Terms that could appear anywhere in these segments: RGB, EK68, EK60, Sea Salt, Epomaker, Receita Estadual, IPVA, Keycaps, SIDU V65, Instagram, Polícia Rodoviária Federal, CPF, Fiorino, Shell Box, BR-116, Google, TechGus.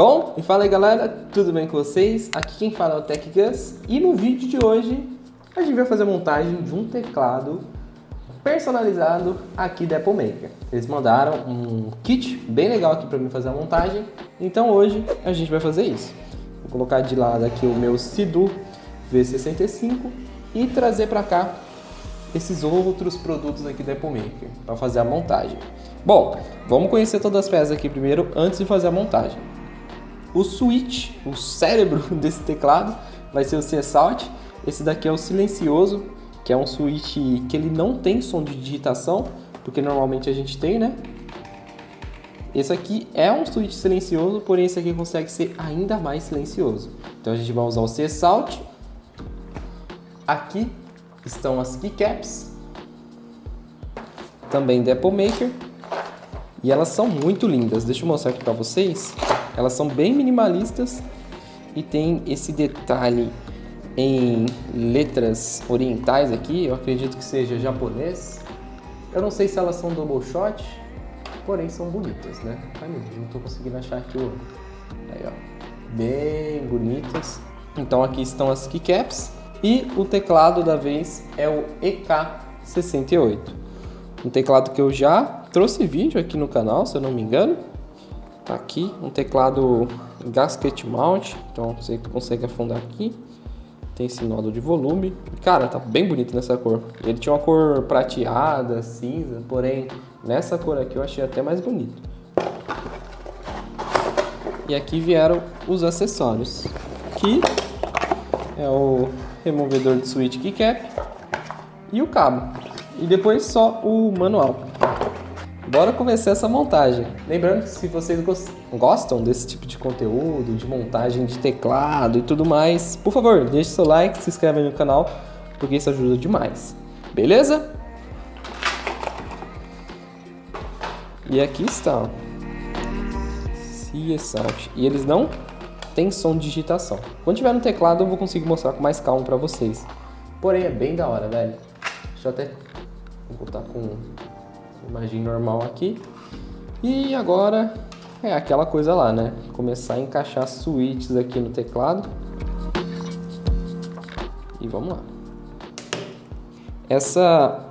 Bom, e fala aí galera, tudo bem com vocês? Aqui quem fala é o TechGus e no vídeo de hoje a gente vai fazer a montagem de um teclado personalizado aqui da Epomaker. Eles mandaram um kit bem legal aqui para mim fazer a montagem, então hoje a gente vai fazer isso. Vou colocar de lado aqui o meu SIDU V65 e trazer para cá esses outros produtos aqui da Epomaker para fazer a montagem. Bom, vamos conhecer todas as peças aqui primeiro antes de fazer a montagem. O switch, o cérebro desse teclado, vai ser o Sea Salt. Esse daqui é o silencioso, que é um switch que ele não tem som de digitação, porque normalmente a gente tem, né? Esse aqui é um switch silencioso, porém esse aqui consegue ser ainda mais silencioso. Então a gente vai usar o Sea Salt. Aqui estão as keycaps, também da Epomaker, e elas são muito lindas. Deixa eu mostrar aqui para vocês. Elas são bem minimalistas e tem esse detalhe em letras orientais aqui. Eu acredito que seja japonês. Eu não sei se elas são double shot, porém são bonitas, né? Ai meu Deus, não estou conseguindo achar aqui o... Aí, ó. Bem bonitas. Então aqui estão as keycaps. E o teclado da vez é o EK68, um teclado que eu já trouxe vídeo aqui no canal, se eu não me engano. Tá aqui, um teclado gasket mount, então você consegue afundar aqui. Tem esse nódulo de volume. Cara, tá bem bonito nessa cor. Ele tinha uma cor prateada, cinza, porém nessa cor aqui eu achei até mais bonito. E aqui vieram os acessórios, que é o removedor de switch keycap e o cabo, e depois só o manual. Bora começar essa montagem. Lembrando que se vocês gostam desse tipo de conteúdo, de montagem de teclado e tudo mais, por favor, deixe seu like, se inscreve no canal, porque isso ajuda demais. Beleza? E aqui está, ó, Sea Salt. E eles não tem som de digitação. Quando tiver no teclado eu vou conseguir mostrar com mais calma pra vocês. Porém é bem da hora, velho. Deixa eu até... Vou botar com imagem normal aqui. E agora é aquela coisa lá, né? Começar a encaixar switches aqui no teclado. E vamos lá. Essa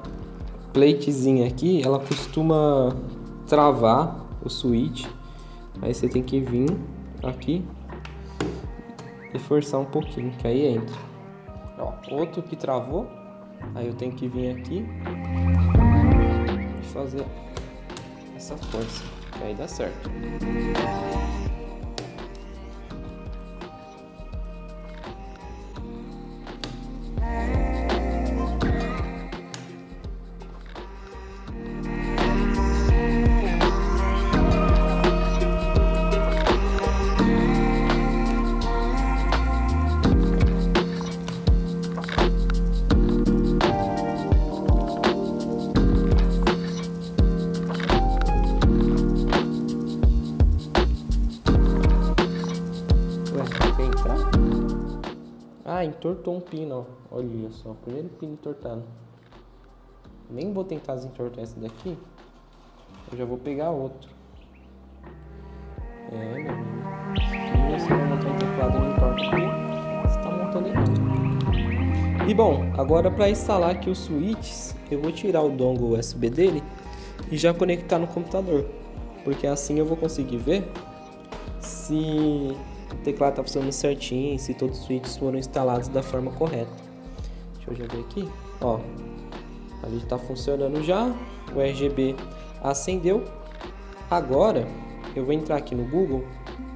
platezinha aqui, ela costuma travar o switch. Aí você tem que vir aqui e forçar um pouquinho, que aí entra. Ó, outro que travou, aí eu tenho que vir aqui e fazer essa força, que aí dá certo. Ah, entortou um pino, ó. Olha só, o primeiro pino entortado. Nem vou tentar desentortar esse daqui. Eu já vou pegar outro. É, meu amigo. Se você vai montar um teclado e entorta aqui, você tá montando aqui. E bom, agora para instalar aqui os switches, eu vou tirar o dongle USB dele e já conectar no computador. Porque assim eu vou conseguir ver se... o teclado está funcionando certinho, se todos os switches foram instalados da forma correta. Deixa eu já ver aqui, ó, ali está funcionando já, o RGB acendeu. Agora eu vou entrar aqui no Google,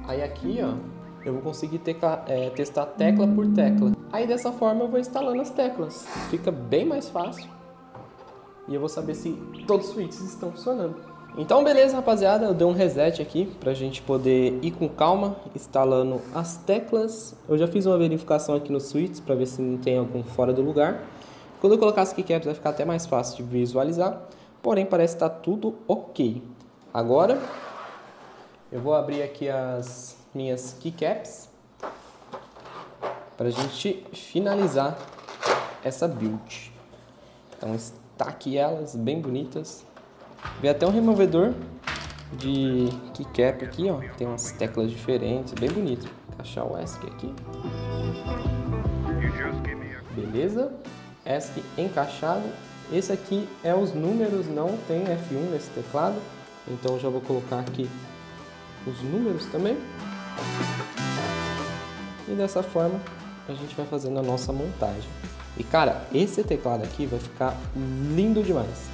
aí aqui, ó, eu vou conseguir testar tecla por tecla. Aí dessa forma eu vou instalando as teclas, fica bem mais fácil e eu vou saber se todos os switches estão funcionando. Então beleza, rapaziada, eu dei um reset aqui pra gente poder ir com calma instalando as teclas. Eu já fiz uma verificação aqui nos switches para ver se não tem algum fora do lugar. Quando eu colocar as keycaps vai ficar até mais fácil de visualizar, porém parece que tá tudo ok. Agora eu vou abrir aqui as minhas keycaps pra gente finalizar essa build. Então está aqui elas, bem bonitas. Veio até um removedor de keycap aqui, ó, tem umas teclas diferentes, bem bonito. Achar o ESC aqui, beleza, ESC encaixado. Esse aqui é os números, não tem F1 nesse teclado, então já vou colocar aqui os números também. E dessa forma a gente vai fazendo a nossa montagem. E cara, esse teclado aqui vai ficar lindo demais.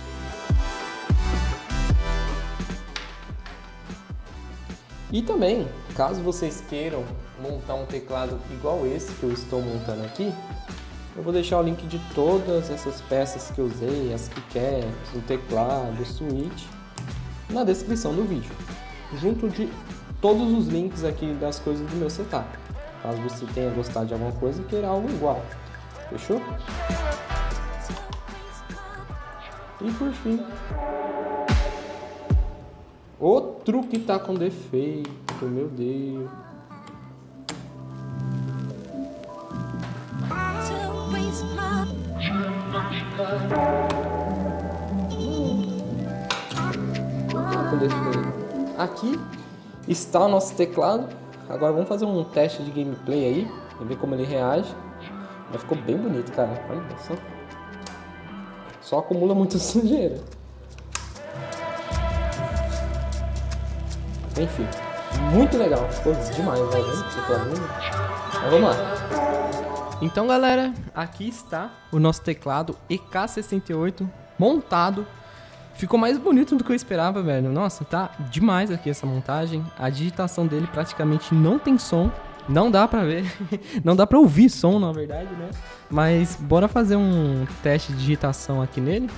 E também, caso vocês queiram montar um teclado igual esse que eu estou montando aqui, eu vou deixar o link de todas essas peças que eu usei, as keycaps, o teclado, o switch, na descrição do vídeo, junto de todos os links aqui das coisas do meu setup, caso você tenha gostado de alguma coisa e queira algo igual, fechou? E por fim, outro que tá com defeito, meu Deus. Tá com defeito. Aqui está o nosso teclado. Agora vamos fazer um teste de gameplay aí, ver como ele reage. Mas ficou bem bonito, cara. Olha só. Só acumula muita sujeira. Enfim, muito legal, ficou demais, né? Mas vamos lá. Então galera, aqui está o nosso teclado EK68 montado. Ficou mais bonito do que eu esperava, velho. Nossa, tá demais aqui essa montagem. A digitação dele praticamente não tem som. Não dá pra ver, não dá pra ouvir som, na verdade, né? Mas bora fazer um teste de digitação aqui nele.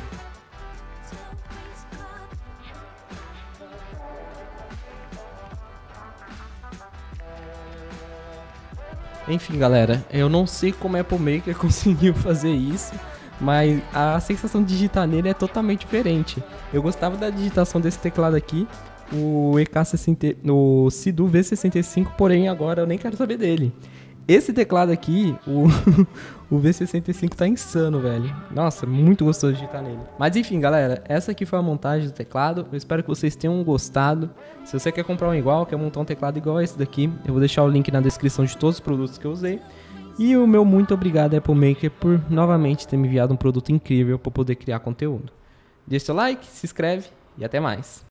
Enfim, galera, eu não sei como a Epomaker conseguiu fazer isso, mas a sensação de digitar nele é totalmente diferente. Eu gostava da digitação desse teclado aqui, o EK60, no SIDU V65, porém agora eu nem quero saber dele. Esse teclado aqui, o V65 tá insano, velho. Nossa, muito gostoso de digitar nele. Mas enfim, galera, essa aqui foi a montagem do teclado. Eu espero que vocês tenham gostado. Se você quer comprar um igual, quer montar um teclado igual a esse daqui, eu vou deixar o link na descrição de todos os produtos que eu usei. E o meu muito obrigado, Epomaker, por novamente ter me enviado um produto incrível para poder criar conteúdo. Deixa seu like, se inscreve e até mais.